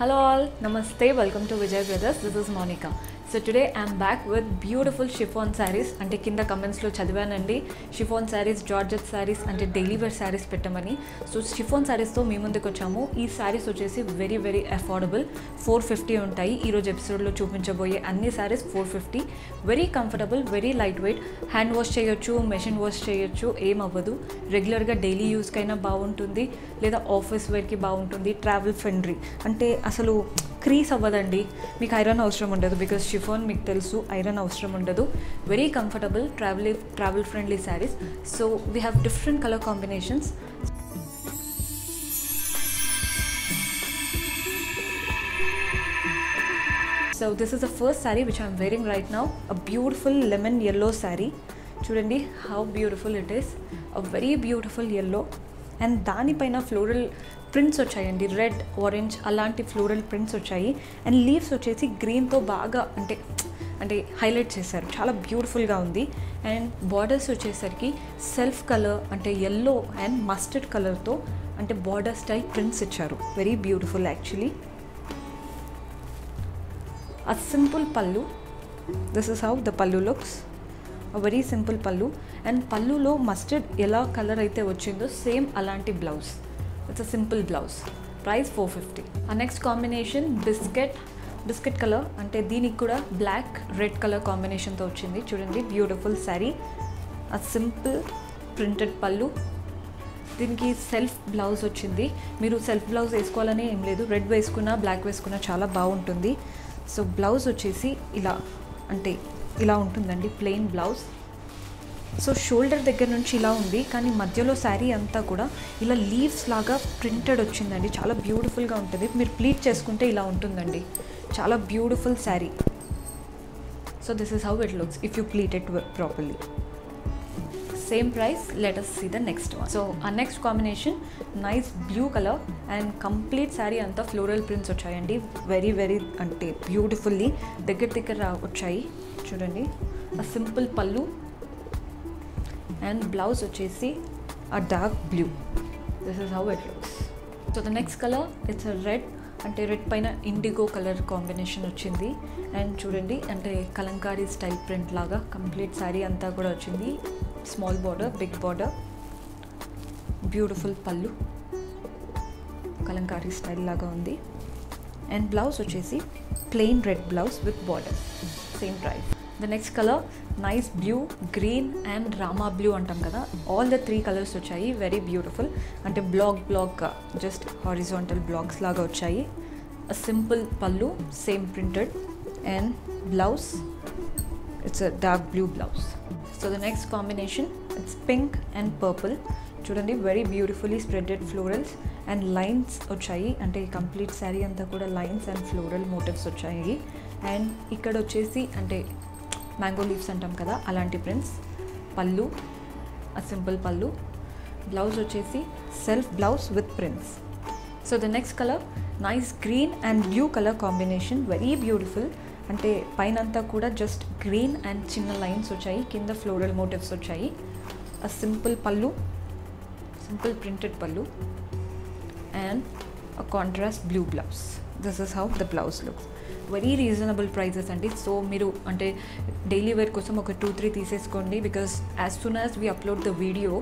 Hello all, Namaste, welcome to Vijay Brothers. This is Monica. So today I am back with beautiful chiffon sarees. Ante kinda comments lo chadivanandi chiffon sarees, georgette sarees ante daily wear sarees pettamani. So chiffon sarees tho mee munduku vachamu. Ee sarees vachesi very very affordable, 450 untayi. Ee roju episode lo chupinchaboye anni sarees 450, very comfortable, very lightweight, hand wash cheyochu, machine wash cheyochu, em avvadu, regular ga daily use kaina baaguntundi, ledha office wear ki baaguntundi, travel friendly ante asalu crease avvadandi, meeku iron avasram undadu because chiffon meeku telusu iron avasram undadu. Very comfortable, travel friendly sarees. So we have different color combinations. So this is the first saree which I am wearing right now, a beautiful lemon yellow saree. Chudandi how beautiful it is, a very beautiful yellow, and dani paina floral prints vachayandi, red, orange alanti floral prints vachayi, and leaves vachesi green tho baga ante highlight chesaru, chaala beautiful ga undi. And borders vachesariki self color ante yellow and mustard color tho ante border style prints icharu, very beautiful actually. A simple pallu, this is how the pallu looks, a very simple pallu, and pallu lo mustard yellow color aithe vachindo same alanti blouse. It's a simple blouse. Price 450. Our next combination biscuit color ante deeniki kuda black red color combination tho ochindi. Chudandi beautiful saree, a simple printed pallu, దీనికి self blouse వచ్చింది. మీరు self blouse వేసుకోవాలని ఏం లేదు, red వేసుకున్నా black వేసుకున్నా చాలా బాగుంటుంది. సో బ్లౌజ్ వచ్చేసి ఇలా అంటే ఇలా ఉంటుందండి, ప్లెయిన్ బ్లౌజ్. సో షోల్డర్ దగ్గర నుంచి ఇలా ఉంది, కానీ మధ్యలో శారీ అంతా కూడా ఇలా లీవ్స్ లాగా ప్రింటెడ్ వచ్చిందండి, చాలా బ్యూటిఫుల్గా ఉంటుంది. మీరు ప్లీట్ చేసుకుంటే ఇలా ఉంటుందండి, చాలా beautiful sari. So this is how it looks if you pleat it properly. Same price. Let us see the next one. So our next combination, nice blue color, and complete saree anta floral prints vachayandi, very very ante beautifully diggar vachayi. Chudandi a simple pallu, and blouse vachesi a dark blue. This is how it looks. So the next color, it's a red ante red paina indigo color combination vachindi, and chudandi ante kalankari style print laga complete saree anta kuda vachindi, small border, big border, beautiful pallu kalankari style laga undi, and blouse vachesi plain red blouse with border. Same price. The next color, nice blue, green and rama blue antam kada, all the three colors vachayi, very beautiful ante block just horizontal blocks laga vachayi. A simple pallu, same printed, and blouse, it's a dark blue blouse. So the next combination, it's pink and purple. Chudandi very beautifully spreaded florals and lines vachayi, ante complete saree anta kuda lines and floral motifs vachayi, and ikkada vachesi ante mango leaves antam kada alanti prints. Pallu a simple pallu, blouse vachesi self blouse with prints. So the next color, nice green and blue color combination, very beautiful అంటే పైనంతా కూడా just green and చిన్న lines వచ్చాయి, కింద floral motifs వచ్చాయి. A simple pallu, simple printed pallu, and a contrast blue blouse. This is how the blouse looks. Very reasonable prices అండి. సో మీరు అంటే డైలీ వేర్ కోసం ఒక 2-3 తీసేసుకోండి, because as soon as we upload the video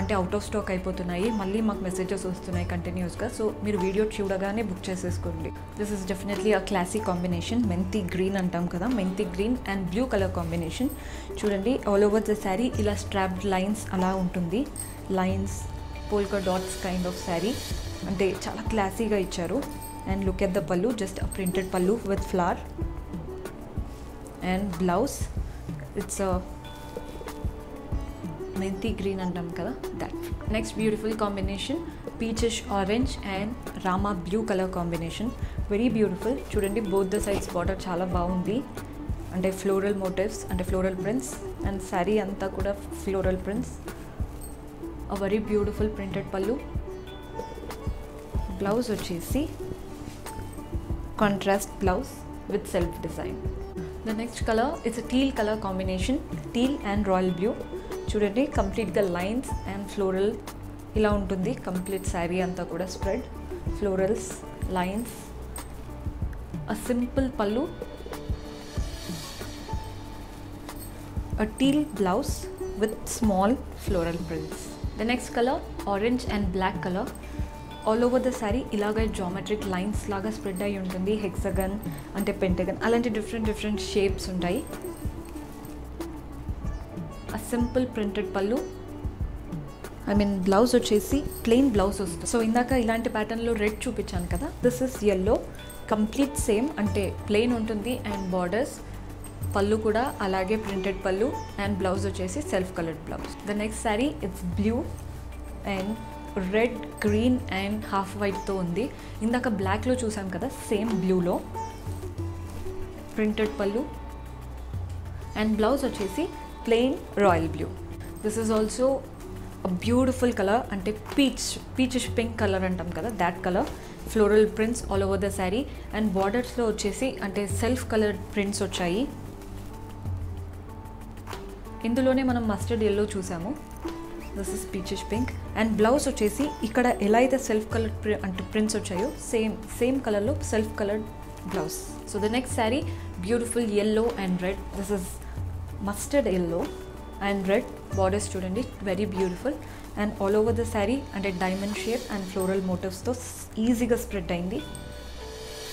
అంటే అవుట్ ఆఫ్ స్టాక్ అయిపోతున్నాయి, మళ్ళీ మాకు మెసేజెస్ వస్తున్నాయి కంటిన్యూస్గా. సో మీరు వీడియో చూడగానే బుక్ చేసేసుకోండి. This is definitely a classy combination, methi green అంటాం కదా, methi green and blue colour combination. చూడండి ఆల్ ఓవర్ ద శారీ ఇలా స్ట్రాప్డ్ లైన్స్ అలా ఉంటుంది, lines polka dots kind of sari, అంటే చాలా క్లాసీగా ఇచ్చారు. And look at the pallu, just a printed pallu with flower, and blouse it's methi green అంటాం కదా, that. Next beautiful combination, peachish orange and Rama blue colour combination, very beautiful. చూడండి both the sides border చాలా బాగుంది, అంటే ఫ్లోరల్ మోటివ్స్ అంటే floral prints, and sari అంతా కూడా floral prints. A very beautiful printed pallu, blouse వచ్చేసి contrast blouse with self design. The next colour, it's a teal colour combination, teal and royal blue. చూడండి కంప్లీట్గా lines and floral ఇలా ఉంటుంది, complete sari అంతా కూడా spread, florals, lines, a simple pallu, a teal blouse with small floral prints. The next color, orange and black color. All over the saree ilaga geometric lines laga spread ayi untundi, hexagon ante pentagon alanti different shapes untayi. A simple printed pallu, I mean blouse ochesi plain blouse ostundi. So indaka ilanti pattern lo red chupichanu kada, this is yellow, complete same ante plain untundi and borders. Pallu kuda alage printed pallu and blouse ochesi self colored blouse. The next saree, it's blue and red, green and half white తో ఉంది. ఇందాక black లో చూసాం కదా, same blue లో printed pallu and blouse వచ్చేసి plain royal blue. This is also a beautiful colour, అంటే peachish pink colour అంటాం కదా, that colour. Floral prints all over the sari and బార్డర్స్లో వచ్చేసి అంటే సెల్ఫ్ కలర్డ్ ప్రింట్స్ వచ్చాయి. ఇందులోనే మనం మస్టర్డ్ ఎల్లో చూసాము. This is peachish pink and blouse ochesi ikkada ela aithe self colored ante prints vachayo same color lo self colored blouse. So the next saree, beautiful yellow and red. This is mustard yellow and red, border student very beautiful and all over the saree and a diamond shape and floral motifs tho easy ga spread ayindi.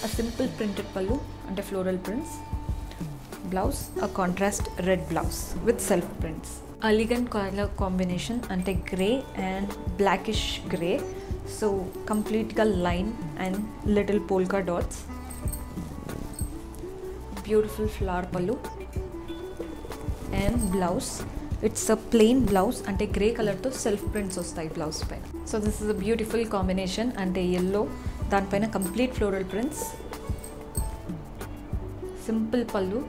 A simple printed pallu ante floral prints, blouse a contrast red blouse with self prints. Elegant color combination ante grey and blackish grey, so complete ga line and little polka dots. Beautiful flower pallu and blouse, it's a plain blouse ante grey color tho self prints ostayi blouse paina. So this is a beautiful combination ante yellow dan paina complete floral prints, simple pallu.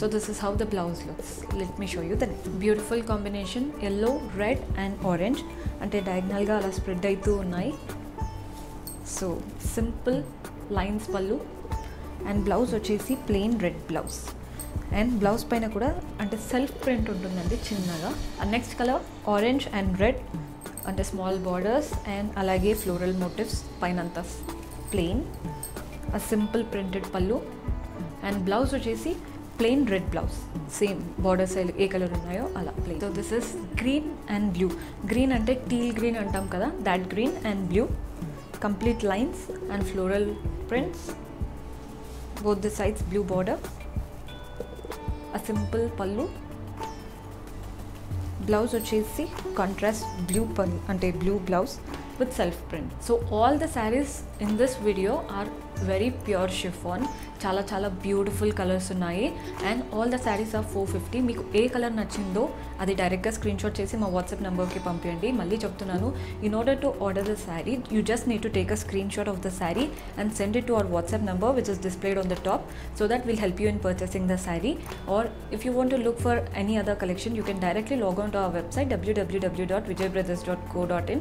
So this is how the blouse looks. Let me show you the next. Beautiful combination, yellow, red and orange ante diagonal ga ala spread aitu unnai. So simple lines pallu and blouse ochesi plain red blouse and blouse paina kuda ante self print untundandi chinnaga. Next color, orange and red ante small borders and alage floral motifs paina anta plain. A simple printed pallu and blouse ochesi plain red blouse, same border style ఏ colour ఉన్నాయో అలా plain. So this is green and blue. Green అంటే teal green అంటాం కదా, that green and blue, complete lines and floral prints, both the sides blue border. A simple pallu, blouse వచ్చేసి contrast blue pallu అంటే blue blouse with self print. So all the sarees in this video are very pure chiffon. Chala beautiful colors ఉన్నాయి and all the sarees are 450. మీకు ఏ colour నచ్చిందో అది direct గా screen shot చేసి మా WhatsApp number కి పంపించండి. మళ్ళీ చెప్తున్నాను, in order to order the saree you just need to take a screenshot of the saree and send it to our WhatsApp number which is displayed on the top, so that will help you in purchasing the saree. Or if you want to look for any other collection you can directly log on to our website www.vijaybrothers.co.in.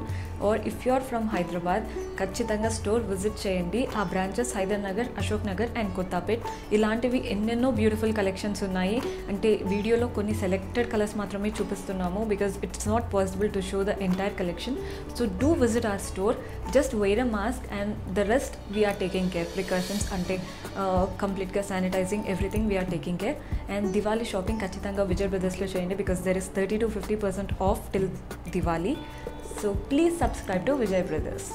or if you are from Hyderabad, ఖచ్చితంగా store visit చేయండి. ఆ branches Hydernagar, Ashok Nagar and Kothapet. ఇలాంటివి ఎన్నెన్నో beautiful collections ఉన్నాయి. అంటే వీడియోలో కొన్ని selected colours మాత్రమే చూపిస్తున్నాము, because it's not possible to show the entire collection. So do visit our store, just wear a mask and the rest we are taking care precautions, అంటే కంప్లీట్గా sanitising everything we are taking care. And Diwali shopping ఖచ్చితంగా విజయ్ బ్రదర్స్లో చేయండి, because there is 30 to 50% off till Diwali. So please subscribe to Vijay Brothers.